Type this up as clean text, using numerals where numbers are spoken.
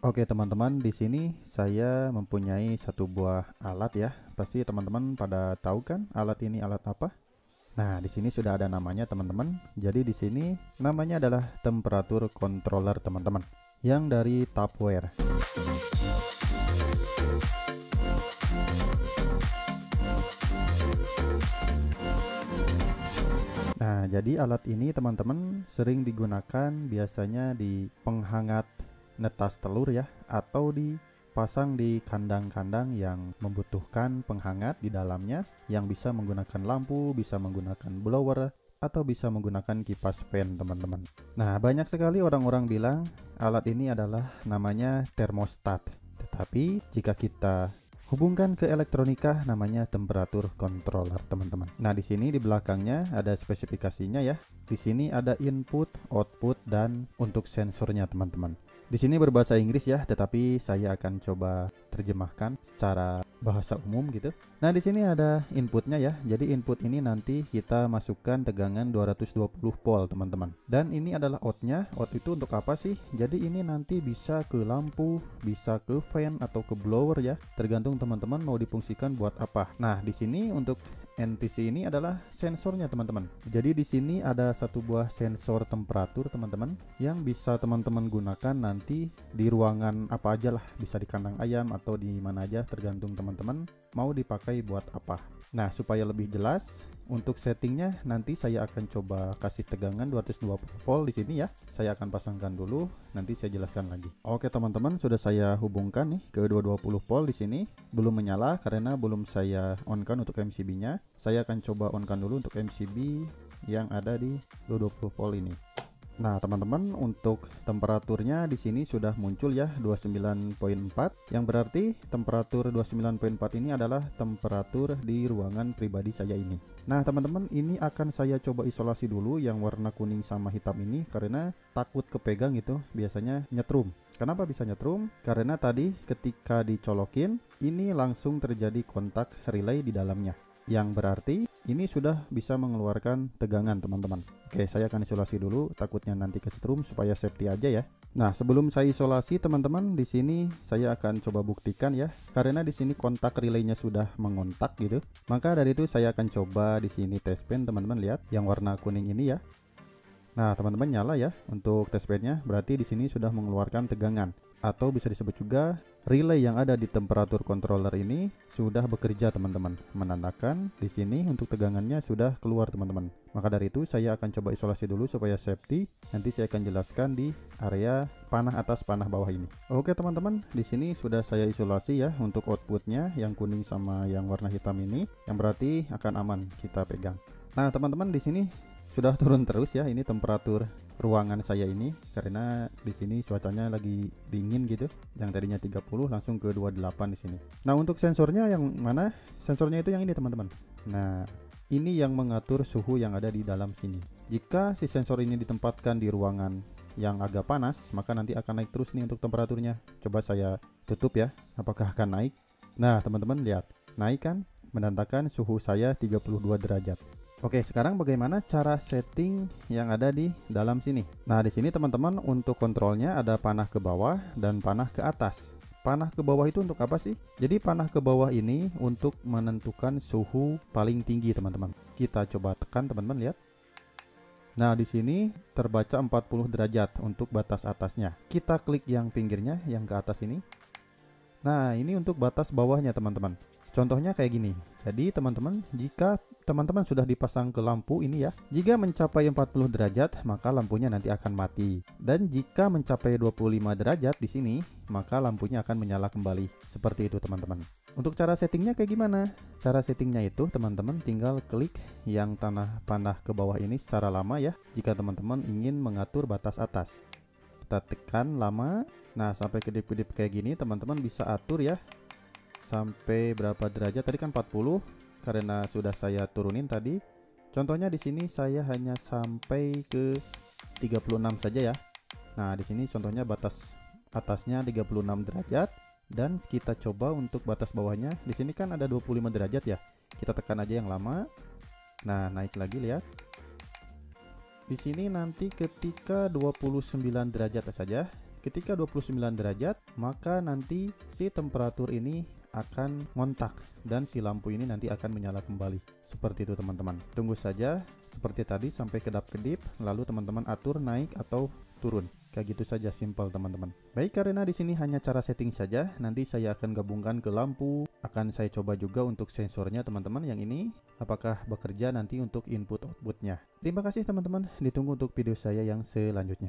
Oke teman-teman, di sini saya mempunyai satu buah alat ya. Pasti teman-teman pada tahu kan alat ini alat apa? Nah, di sini sudah ada namanya teman-teman. Jadi di sini namanya adalah Temperature Controller teman-teman, yang dari Tupperware. Nah, jadi alat ini teman-teman sering digunakan biasanya di penghangat netas telur ya, atau dipasang di kandang-kandang yang membutuhkan penghangat di dalamnya, yang bisa menggunakan lampu, bisa menggunakan blower, atau bisa menggunakan kipas fan teman-teman. Nah, banyak sekali orang-orang bilang alat ini adalah namanya termostat, tetapi jika kita hubungkan ke elektronika namanya temperatur controller teman-teman. Nah, di sini di belakangnya ada spesifikasinya ya. Di sini ada input, output, dan untuk sensornya teman-teman. Di sini berbahasa Inggris ya, tetapi saya akan coba terjemahkan secara bahasa umum gitu. Nah, di sini ada inputnya ya. Jadi input ini nanti kita masukkan tegangan 220 volt teman-teman. Dan ini adalah outnya. Out itu untuk apa sih? Jadi ini nanti bisa ke lampu, bisa ke fan atau ke blower ya. Tergantung teman-teman mau difungsikan buat apa. Nah, di sini untuk NTC ini adalah sensornya teman-teman. Jadi di sini ada satu buah sensor temperatur teman-teman, yang bisa teman-teman gunakan nanti di ruangan apa aja lah, bisa di kandang ayam atau di mana aja, tergantung teman-teman mau dipakai buat apa. Nah, supaya lebih jelas untuk settingnya, nanti saya akan coba kasih tegangan 220 volt di sini ya. Saya akan pasangkan dulu, nanti saya jelaskan lagi. Oke teman-teman, sudah saya hubungkan nih ke 220 volt di sini. Belum menyala karena belum saya on-kan untuk MCB-nya. Saya akan coba on-kan dulu untuk MCB yang ada di 220 volt ini. Nah teman-teman, untuk temperaturnya di sini sudah muncul ya, 29.4, yang berarti temperatur 29.4 ini adalah temperatur di ruangan pribadi saya ini. Nah teman-teman, ini akan saya coba isolasi dulu yang warna kuning sama hitam ini, karena takut kepegang itu biasanya nyetrum. Kenapa bisa nyetrum? Karena tadi ketika dicolokin ini langsung terjadi kontak relay di dalamnya, yang berarti ini sudah bisa mengeluarkan tegangan teman-teman. Oke, saya akan isolasi dulu, takutnya nanti kesetrum, supaya safety aja ya. Nah, sebelum saya isolasi teman-teman, di sini saya akan coba buktikan ya, karena di sini kontak relaynya sudah mengontak gitu. Maka dari itu saya akan coba di sini test pen teman-teman, lihat yang warna kuning ini ya. Nah, teman-teman nyala ya untuk test pennya, berarti di sini sudah mengeluarkan tegangan, atau bisa disebut juga relay yang ada di temperatur controller ini sudah bekerja teman-teman, menandakan di sini untuk tegangannya sudah keluar teman-teman. Maka dari itu saya akan coba isolasi dulu supaya safety. Nanti saya akan jelaskan di area panah atas panah bawah ini. Oke teman-teman, di sini sudah saya isolasi ya untuk outputnya yang kuning sama yang warna hitam ini, yang berarti akan aman kita pegang. Nah teman-teman, di sini sudah turun terus ya, ini temperatur ruangan saya ini, karena di sini cuacanya lagi dingin gitu. Yang tadinya 30 langsung ke 28 di sini. Nah, untuk sensornya yang mana? Sensornya itu yang ini, teman-teman. Nah, ini yang mengatur suhu yang ada di dalam sini. Jika si sensor ini ditempatkan di ruangan yang agak panas, maka nanti akan naik terus nih untuk temperaturnya. Coba saya tutup ya. Apakah akan naik? Nah, teman-teman lihat. Naik kan? Menandakan suhu saya 32 derajat. Oke, sekarang bagaimana cara setting yang ada di dalam sini? Nah, di sini teman-teman untuk kontrolnya ada panah ke bawah dan panah ke atas. Panah ke bawah itu untuk apa sih? Jadi panah ke bawah ini untuk menentukan suhu paling tinggi teman-teman. Kita coba tekan teman-teman, lihat. Nah, di sini terbaca 40 derajat untuk batas atasnya. Kita klik yang pinggirnya, yang ke atas ini. Nah, ini untuk batas bawahnya teman-teman. Contohnya kayak gini. Jadi teman-teman, jika teman-teman sudah dipasang ke lampu ini ya, jika mencapai 40 derajat maka lampunya nanti akan mati, dan jika mencapai 25 derajat di sini maka lampunya akan menyala kembali. Seperti itu teman-teman. Untuk cara settingnya kayak gimana? Cara settingnya itu teman-teman tinggal klik yang tanah panah ke bawah ini secara lama ya, jika teman-teman ingin mengatur batas atas. Kita tekan lama. Nah, sampai kedip-kedip kayak gini teman-teman bisa atur ya. Sampai berapa derajat? Tadi kan 40 karena sudah saya turunin tadi. Contohnya di sini saya hanya sampai ke 36 saja ya. Nah, di sini contohnya batas atasnya 36 derajat, dan kita coba untuk batas bawahnya. Di sini kan ada 25 derajat ya. Kita tekan aja yang lama. Nah, naik lagi, lihat. Di sini nanti ketika 29 derajat saja Ketika 29 derajat, maka nanti si temperatur ini akan ngontak dan si lampu ini nanti akan menyala kembali. Seperti itu teman-teman. Tunggu saja seperti tadi sampai kedap-kedip, lalu teman-teman atur naik atau turun. Kayak gitu saja, simple teman-teman. Baik, karena di sini hanya cara setting saja, nanti saya akan gabungkan ke lampu. Akan saya coba juga untuk sensornya teman-teman, yang ini apakah bekerja nanti untuk input outputnya. Terima kasih teman-teman, ditunggu untuk video saya yang selanjutnya.